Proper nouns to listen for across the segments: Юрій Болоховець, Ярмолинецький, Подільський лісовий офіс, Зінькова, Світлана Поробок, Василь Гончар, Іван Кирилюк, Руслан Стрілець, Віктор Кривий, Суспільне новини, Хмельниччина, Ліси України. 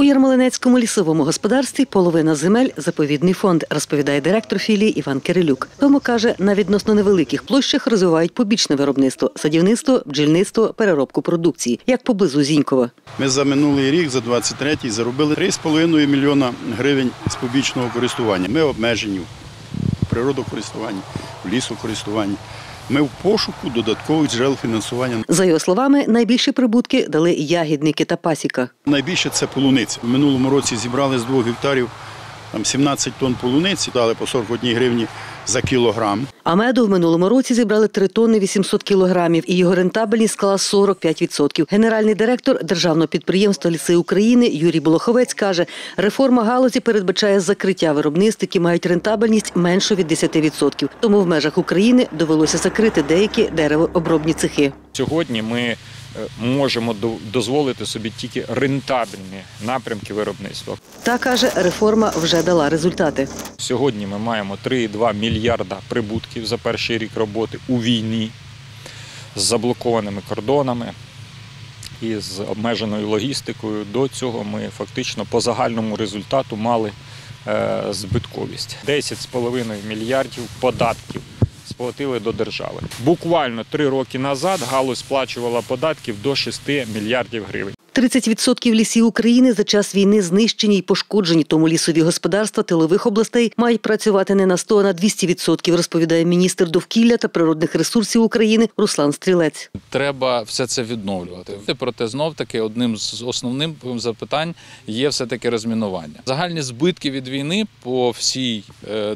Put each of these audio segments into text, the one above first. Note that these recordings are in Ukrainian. У Ярмолинецькому лісовому господарстві половина земель – заповідний фонд, розповідає директор філії Іван Кирилюк. Тому, каже, на відносно невеликих площах розвивають побічне виробництво – садівництво, бджільництво, переробку продукції, як поблизу Зінькова. Ми за минулий рік, за 23-й, заробили 3,5 мільйона гривень з побічного користування. Ми обмежені в природокористуванні, в лісокористуванні. Ми в пошуку додаткових джерел фінансування. За його словами, найбільші прибутки дали ягідники та пасіка. Найбільше – це полуниця. У минулому році зібрали з 2 гектарів 17 тонн полуниці, дали по 41 гривні за кілограм. А меду в минулому році зібрали 3 тонни 800 кілограмів, і його рентабельність склала 45%. Генеральний директор державного підприємства «Ліси України» Юрій Болоховець каже, реформа галузі передбачає закриття виробництв, які мають рентабельність меншу від 10%. Тому в межах України довелося закрити деякі деревообробні цехи. Сьогодні ми можемо дозволити собі тільки рентабельні напрямки виробництва. Та, каже, реформа вже дала результати. Сьогодні ми маємо 3,2 мільярда прибутків за перший рік роботи у війні з заблокованими кордонами і з обмеженою логістикою. До цього ми фактично по загальному результату мали збитковість. 10,5 мільярдів податків сплатили до держави. Буквально 3 роки назад галузь сплачувала податків до 6 мільярдів гривень. 30% лісів України за час війни знищені й пошкоджені, тому лісові господарства тилових областей мають працювати не на 100, а на 200%, розповідає міністр довкілля та природних ресурсів України Руслан Стрілець. Треба все це відновлювати. Проте, знов-таки, одним з основних запитань є все-таки розмінування. Загальні збитки від війни по всій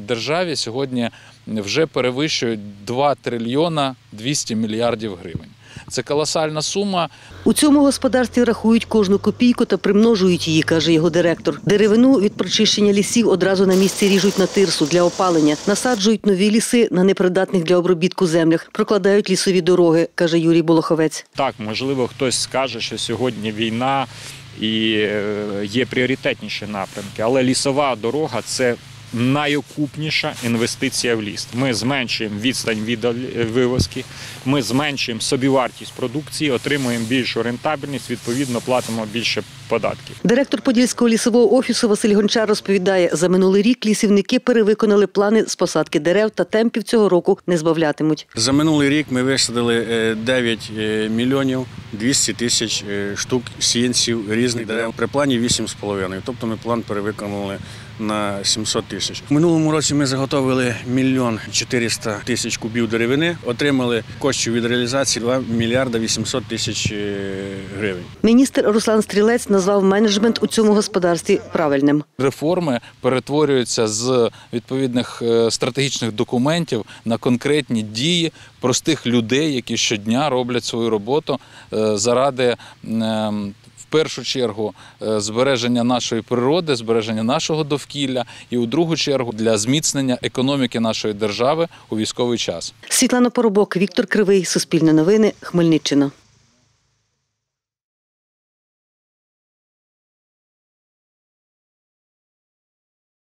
державі сьогодні вже перевищують 2 трильйона 200 мільярдів гривень. Це колосальна сума. У цьому господарстві рахують кожну копійку та примножують її, каже його директор. Деревину від прочищення лісів одразу на місці ріжуть на тирсу для опалення, насаджують нові ліси на непридатних для обробітку землях, прокладають лісові дороги, каже Юрій Болоховець. Так, можливо, хтось скаже, що сьогодні війна і є пріоритетніші напрямки, але лісова дорога – це найокупніша інвестиція в ліс. Ми зменшуємо відстань від вивозки, ми зменшуємо собівартість продукції, отримуємо більшу рентабельність, відповідно платимо більше податків. Директор Подільського лісового офісу Василь Гончар розповідає, за минулий рік лісівники перевиконали плани з посадки дерев та темпів цього року не збавлятимуть. За минулий рік ми висадили 9 мільйонів 200 тисяч штук сіянців різних дерев. При плані 8,5, тобто ми план перевиконали на 700 тисяч. В минулому році ми заготовили 1 400 000 кубів деревини, отримали коштів від реалізації 2 800 000 гривень. Міністр Руслан Стрілець назвав менеджмент у цьому господарстві правильним. Реформи перетворюються з відповідних стратегічних документів на конкретні дії простих людей, які щодня роблять свою роботу заради в першу чергу збереження нашої природи, збереження нашого довкілля і у другу чергу для зміцнення економіки нашої держави у військовий час. Світлана Поробок, Віктор Кривий, Суспільне новини, Хмельниччина.